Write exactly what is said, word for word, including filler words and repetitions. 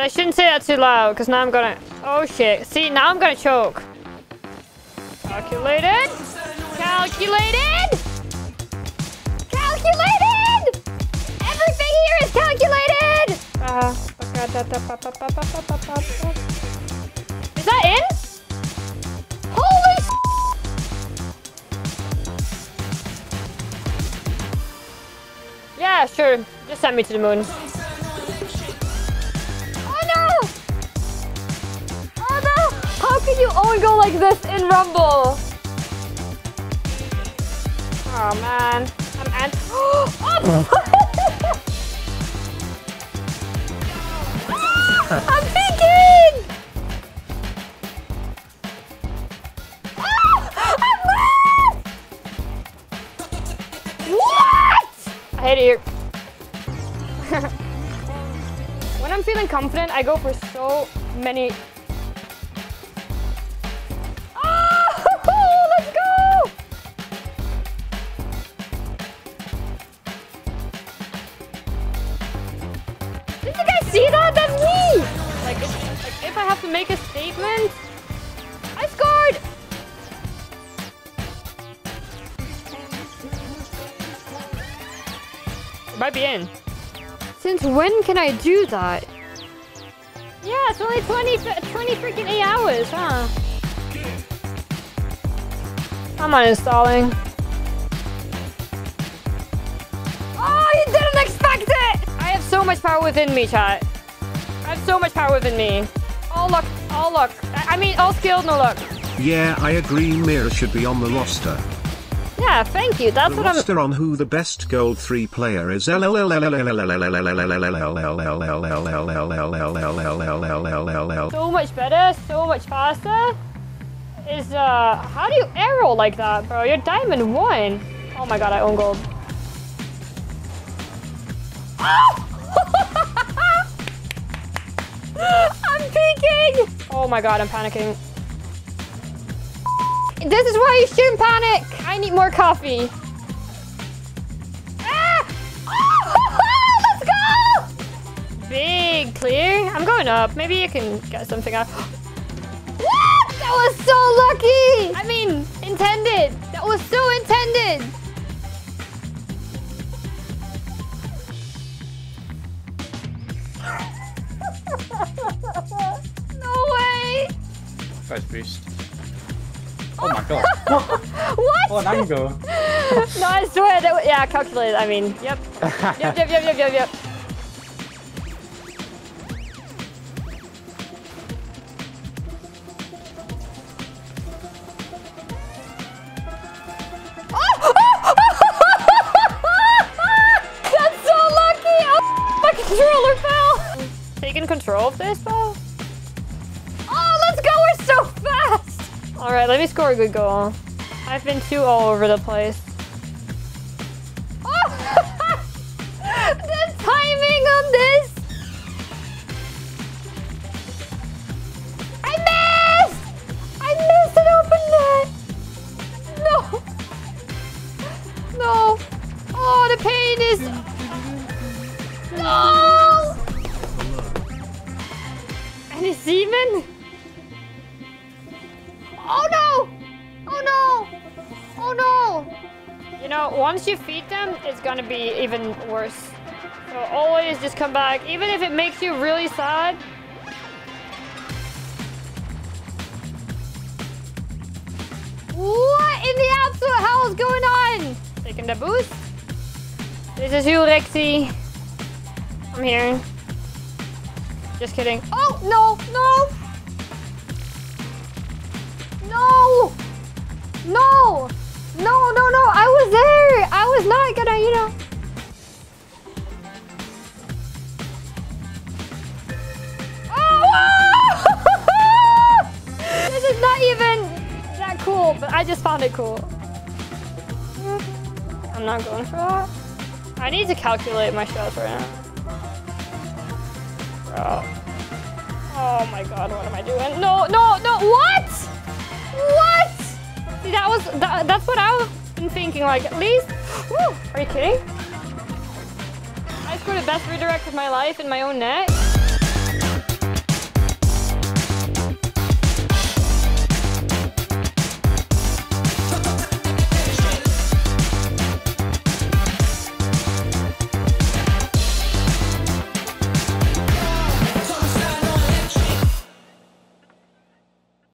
I shouldn't say that too loud, because now I'm gonna... Oh shit. See, now I'm gonna choke. Calculated. Calculated. Calculated. Everything here is calculated. Uh, is that in? Holy s***. Yeah, sure. Just send me to the moon. How can you only go like this in Rumble? Oh man, I'm ant. Oh, I'm thinking. Oh, I'm lost. What? I hate it here. When I'm feeling confident, I go for so many. See that? That's me! Like if, like, if I have to make a statement, I scored! It might be in. Since when can I do that? Yeah, it's only twenty, twenty freaking eight hours, huh? I'm uninstalling. Oh, you didn't expect it! I have so much power within me, chat. I have so much power within me. All luck, all luck. I mean, all skill, no luck. Yeah, I agree. Mira should be on the roster. Yeah, thank you. That's what I'm. The roster on who the best gold three player is. So much better, so much faster. Is uh, how do you arrow like that, bro? You're diamond one. Oh my god, I own gold. I'm peeking! Oh my god, I'm panicking. This is why you shouldn't panic! I need more coffee. Ah! Oh, let's go! Big clear. I'm going up. Maybe you can get something out. What? That was so lucky! I mean, intended. That was so intended. Boost. Oh my god. What? Oh, mango. No, I swear that. Yeah, calculated. I mean, yep. Yep, yep, yep, yep, yep, yep. That's so lucky. Oh, my controller fell. Taking control of this, though? Alright, let me score a good goal. I've been too all over the place. Oh! The timing on this! I missed! I missed an open net! No! No! Oh, the pain is... No! And it's even? Oh no! Oh no! Oh no! You know, once you feed them, it's gonna be even worse. So always just come back, even if it makes you really sad. What in the absolute hell is going on? Taking the boost. This is you, Rixi. I'm here. Just kidding. Oh no! No! No! No! No, no, no! I was there! I was not gonna, you know... Oh! This is not even that cool, but I just found it cool. I'm not going for that. I need to calculate my shots right now. Bro. Oh my god, what am I doing? No, no, no! What?! What? See, that was that, that's what I've been thinking. Like, at least. Woo, are you kidding? I scored the best redirect of my life in my own net.